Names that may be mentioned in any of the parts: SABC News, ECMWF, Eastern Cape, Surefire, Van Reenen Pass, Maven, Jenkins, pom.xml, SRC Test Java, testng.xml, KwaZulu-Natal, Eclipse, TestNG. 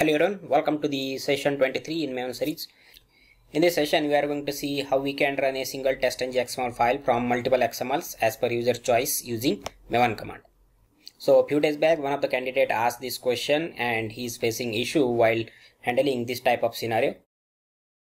Hello everyone, welcome to the session 23 in Maven series. In this session, we are going to see how we can run a single TestNG XML file from multiple XMLs as per user choice using Maven command. So a few days back, one of the candidate asked this question and he is facing issue while handling this type of scenario.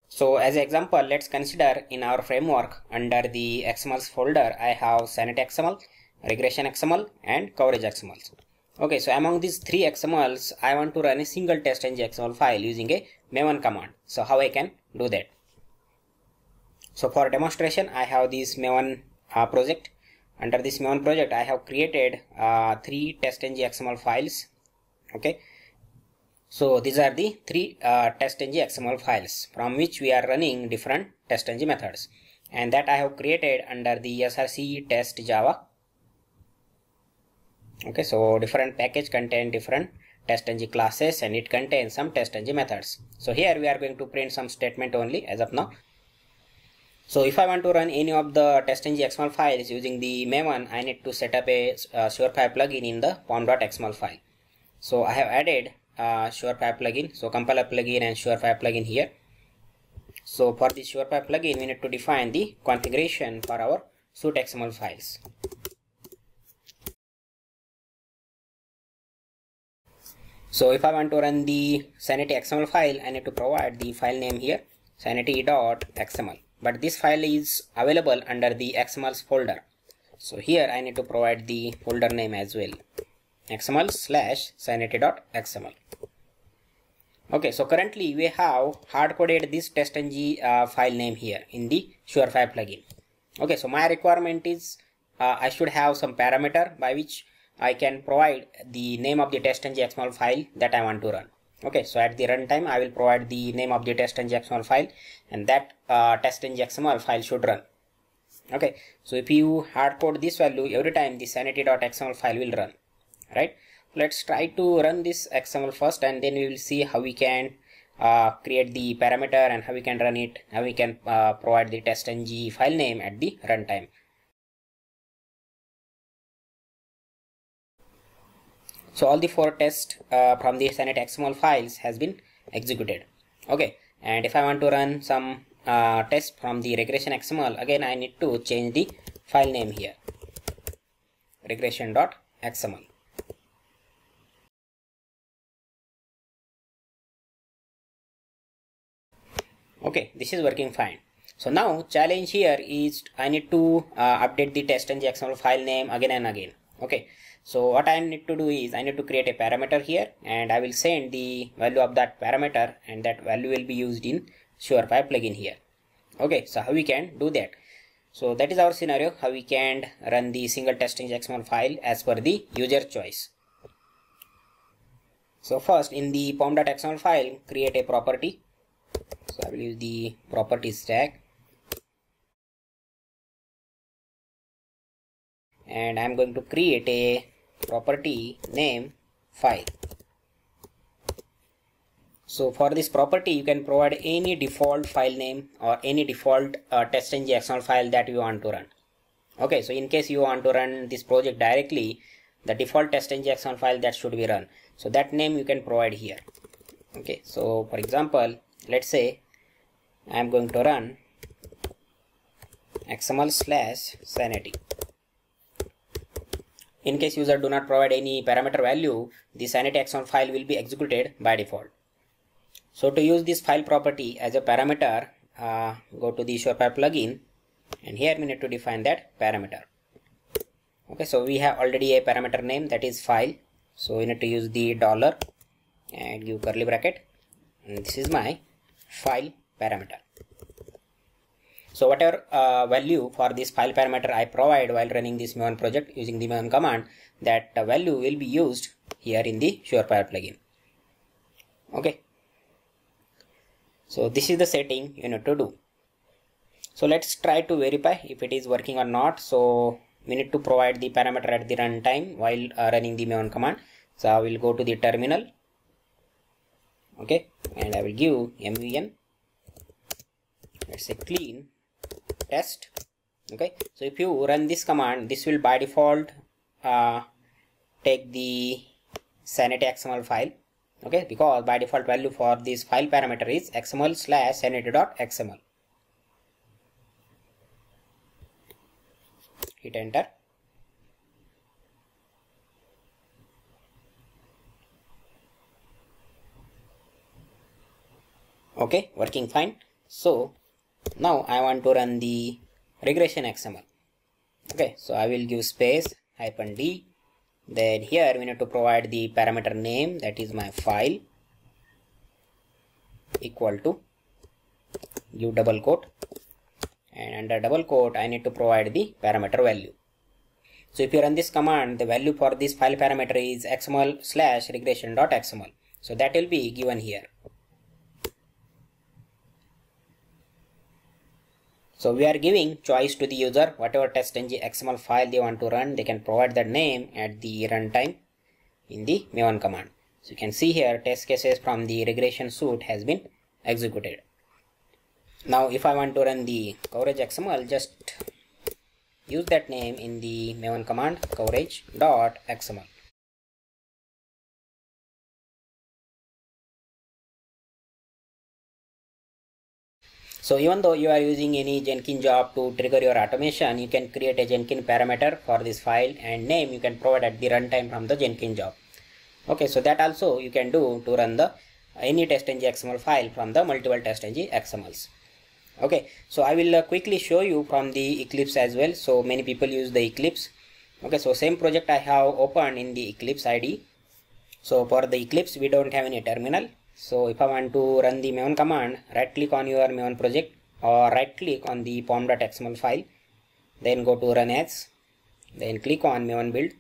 So as an example, let's consider in our framework under the XMLs folder, I have sanity XML, regression XML and coverage XMLs. Okay, so among these three XMLs, I want to run a single testng XML file using a Maven command. So how I can do that? So for demonstration, I have this Maven project. Under this Maven project, I have created three testng XML files. Okay, so these are the three testng XML files from which we are running different testng methods, and that I have created under the SRC Test Java. Okay, so different package contain different testng classes and it contains some testng methods. So here we are going to print some statement only as of now. So if I want to run any of the testng XML files using the Maven, I need to set up a Surefire plugin in the pom.xml file. So I have added Surefire plugin, so compiler plugin and Surefire plugin here. So for this Surefire plugin, we need to define the configuration for our suit XML files. So if I want to run the sanity XML file, I need to provide the file name here, sanity.xml. But this file is available under the XMLs folder. So here I need to provide the folder name as well, xml/sanity.xml. Okay, so currently we have hard-coded this testng file name here in the Surefire plugin. Okay, so my requirement is I should have some parameter by which I can provide the name of the testng XML file that I want to run. Okay, so at the runtime, I will provide the name of the testng XML file, and that testng XML file should run. Okay, so if you hardcode this value every time, the sanity.xml file will run. Right? Let's try to run this XML first, and then we will see how we can create the parameter and how we can run it, how we can provide the testng file name at the runtime. So all the four tests from the sanity XML files has been executed. Okay, and if I want to run some test from the regression XML, again I need to change the file name here, regression.xml. Okay, this is working fine. So now challenge here is I need to update the testng XML file name again and again. Okay, so what I need to do is I need to create a parameter here, and I will send the value of that parameter, and that value will be used in Surefire plugin here. Okay, so how we can do that? So that is our scenario, how we can run the single testng XML file as per the user choice. So first in the pom.xml file, create a property. So I will use the properties tag, and I am going to create a property name file. So for this property, you can provide any default file name or any default testng XML file that you want to run. Okay, so in case you want to run this project directly, the default testng XML file that should be run. So that name you can provide here. Okay, so for example, let's say I am going to run xml/sanity. In case user do not provide any parameter value, the sanity XML file will be executed by default. So to use this file property as a parameter, go to the Surefire plugin, and here we need to define that parameter. Okay, so we have already a parameter name, that is file. So we need to use the $ and give curly bracket, and this is my file parameter. So whatever value for this file parameter I provide while running this Maven project using the Maven command, that value will be used here in the Surefire plugin. Okay, so this is the setting you need to do. So let's try to verify if it is working or not. So we need to provide the parameter at the runtime while running the Maven command. So I will go to the terminal. Okay, and I will give maven, let's say clean test. Okay, so if you run this command, this will by default take the sanity XML file. okay, because by default value for this file parameter is xml/sanity.xml. Hit enter. Okay, working fine. So now I want to run the regression XML. Okay, so I will give space -d. Then here we need to provide the parameter name, that is my file, equal to, give double quote, and under double quote I need to provide the parameter value. So if you run this command, the value for this file parameter is xml/regression.xml. So that will be given here. So we are giving choice to the user, whatever TestNG XML file they want to run, they can provide that name at the runtime in the Maven command. So you can see here test cases from the regression suite has been executed. Now if I want to run the coverage XML, just use that name in the Maven command, coverage.xml. So even though you are using any Jenkins job to trigger your automation, you can create a Jenkins parameter for this file and name you can provide at the runtime from the Jenkins job. Okay, so that also you can do to run the any TestNG XML file from the multiple TestNG XMLs. Okay, so I will quickly show you from the Eclipse as well. So many people use the Eclipse. Okay, so same project I have opened in the Eclipse IDE. So for the Eclipse, we don't have any terminal. So if I want to run the Maven command, right click on your Maven project or right click on the pom.xml file, then go to run as, then click on Maven build.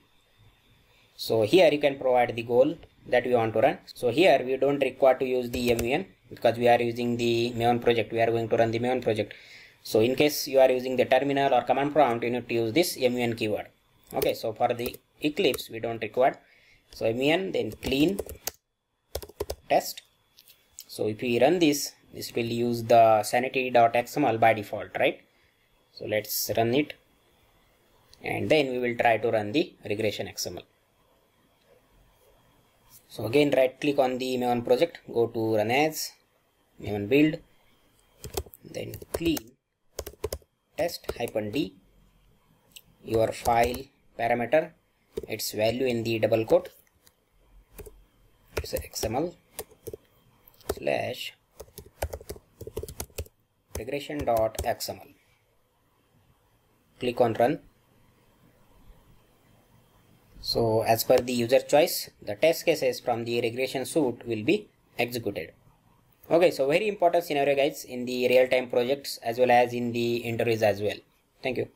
So here you can provide the goal that we want to run. So here we don't require to use the MEN because we are using the Maven project, we are going to run the Maven project. So in case you are using the terminal or command prompt, you need to use this MEN keyword. Okay, so for the Eclipse we don't require. So MEN, then clean test. So if we run this, this will use the sanity.xml by default, right? So let's run it and then we will try to run the regression XML. So again right click on the Maven project, go to run as, Maven build, then clean test -d, your file parameter, its value in the double quote, it's XML /regression.xml. Click on run. So as per the user choice, the test cases from the regression suite will be executed. Okay, so very important scenario guys, in the real-time projects as well as in the interviews as well. Thank you.